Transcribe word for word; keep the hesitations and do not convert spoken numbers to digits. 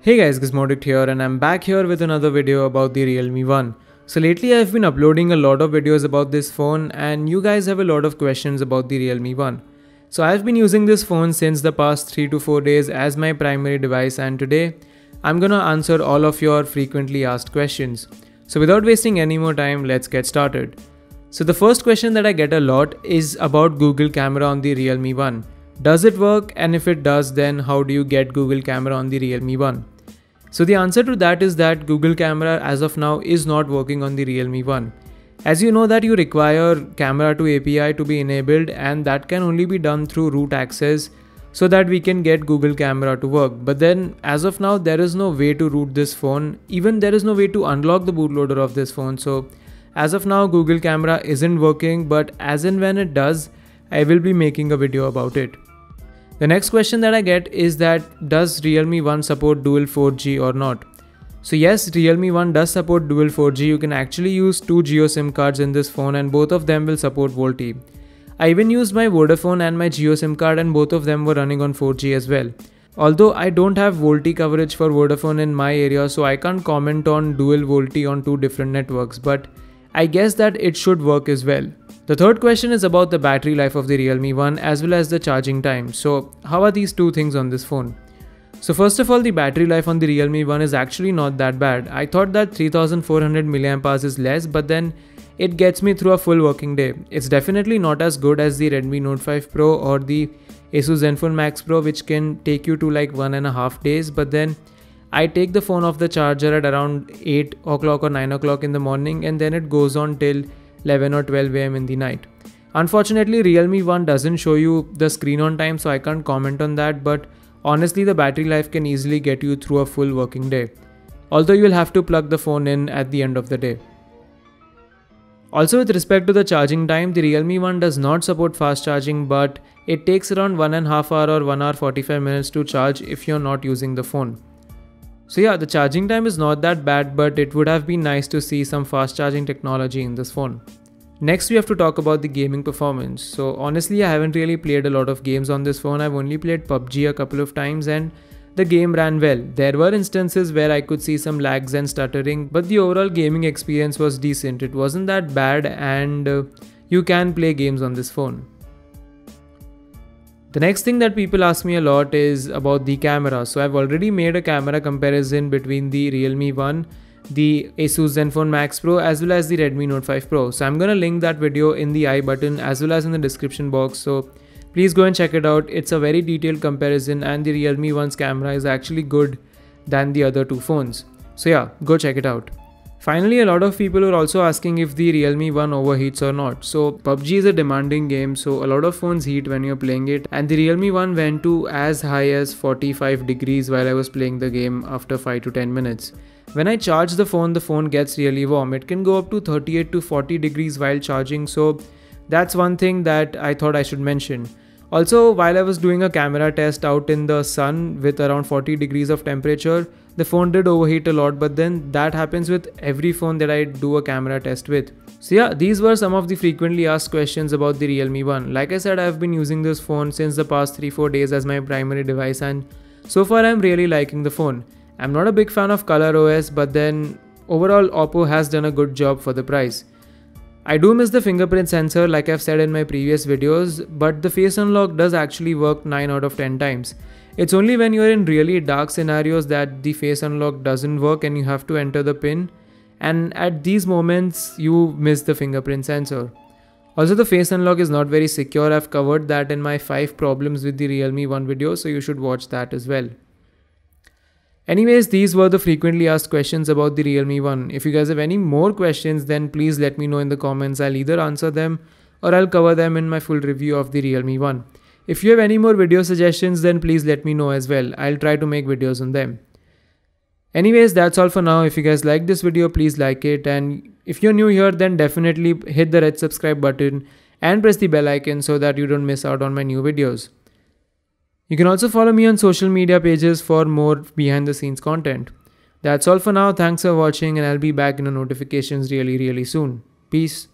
Hey guys, Gizmoddict here and I'm back here with another video about the Realme one. So lately I've been uploading a lot of videos about this phone and you guys have a lot of questions about the Realme one. So I've been using this phone since the past three to four days as my primary device and today I'm gonna answer all of your frequently asked questions. So without wasting any more time, let's get started. So the first question that I get a lot is about Google Camera on the Realme one. Does it work, and if it does, then how do you get Google Camera on the Realme one? So the answer to that is that Google Camera as of now is not working on the Realme one. As you know that you require camera to A P I to be enabled and that can only be done through root access so that we can get Google Camera to work. But then as of now there is no way to root this phone, even there is no way to unlock the bootloader of this phone. So as of now Google Camera isn't working, but as and when it does I will be making a video about it. The next question that I get is that does Realme one support dual four G or not? So yes, Realme one does support dual four G. You can actually use two Jio SIM cards in this phone and both of them will support VoLTE. I even used my Vodafone and my Jio SIM card and both of them were running on four G as well. Although I don't have VoLTE coverage for Vodafone in my area, so I can't comment on dual VoLTE on two different networks, but I guess that it should work as well. The third question is about the battery life of the Realme one as well as the charging time. So how are these two things on this phone? So first of all, the battery life on the Realme one is actually not that bad. I thought that three thousand four hundred milliamp hours is less, but then it gets me through a full working day. It's definitely not as good as the Redmi Note five Pro or the Asus Zenfone Max Pro, which can take you to like one and a half days. But then I take the phone off the charger at around eight o'clock or nine o'clock in the morning and then it goes on till eleven or twelve a m in the night. Unfortunately, Realme one doesn't show you the screen on time, so I can't comment on that, but honestly the battery life can easily get you through a full working day. Although you'll have to plug the phone in at the end of the day. Also with respect to the charging time, the Realme one does not support fast charging, but it takes around one and a half hour or one hour forty-five minutes to charge if you're not using the phone. So yeah, the charging time is not that bad, but it would have been nice to see some fast charging technology in this phone. Next we have to talk about the gaming performance. So honestly I haven't really played a lot of games on this phone. I've only played P U B G a couple of times and the game ran well. There were instances where I could see some lags and stuttering, but the overall gaming experience was decent. It wasn't that bad and uh, you can play games on this phone. The next thing that people ask me a lot is about the camera. So I've already made a camera comparison between the Realme one, the Asus Zenfone Max Pro as well as the Redmi Note five Pro. So I'm gonna link that video in the I button as well as in the description box. So please go and check it out. It's a very detailed comparison and the Realme one's camera is actually good than the other two phones. So yeah, go check it out. Finally, a lot of people were also asking if the Realme one overheats or not. So P U B G is a demanding game, so a lot of phones heat when you're playing it and the Realme one went to as high as forty-five degrees while I was playing the game after five to ten minutes. When I charge the phone, the phone gets really warm. It can go up to thirty-eight to forty degrees while charging, so that's one thing that I thought I should mention. Also, while I was doing a camera test out in the sun with around forty degrees of temperature, the phone did overheat a lot, but then that happens with every phone that I do a camera test with. So yeah, these were some of the frequently asked questions about the Realme one. Like I said, I've been using this phone since the past three to four days as my primary device and so far I'm really liking the phone. I'm not a big fan of ColorOS, but then overall Oppo has done a good job for the price. I do miss the fingerprint sensor like I've said in my previous videos, but the face unlock does actually work nine out of ten times. It's only when you're in really dark scenarios that the face unlock doesn't work and you have to enter the pin, and at these moments you miss the fingerprint sensor. Also the face unlock is not very secure. I've covered that in my five problems with the Realme one video, so you should watch that as well. Anyways, these were the frequently asked questions about the Realme one. If you guys have any more questions then please let me know in the comments. I'll either answer them or I'll cover them in my full review of the Realme one. If you have any more video suggestions then please let me know as well. I'll try to make videos on them. Anyways, that's all for now. If you guys like this video, please like it, and if you're new here then definitely hit the red subscribe button and press the bell icon so that you don't miss out on my new videos. You can also follow me on social media pages for more behind the scenes content. That's all for now. Thanks for watching and I'll be back in the notifications really really soon. Peace.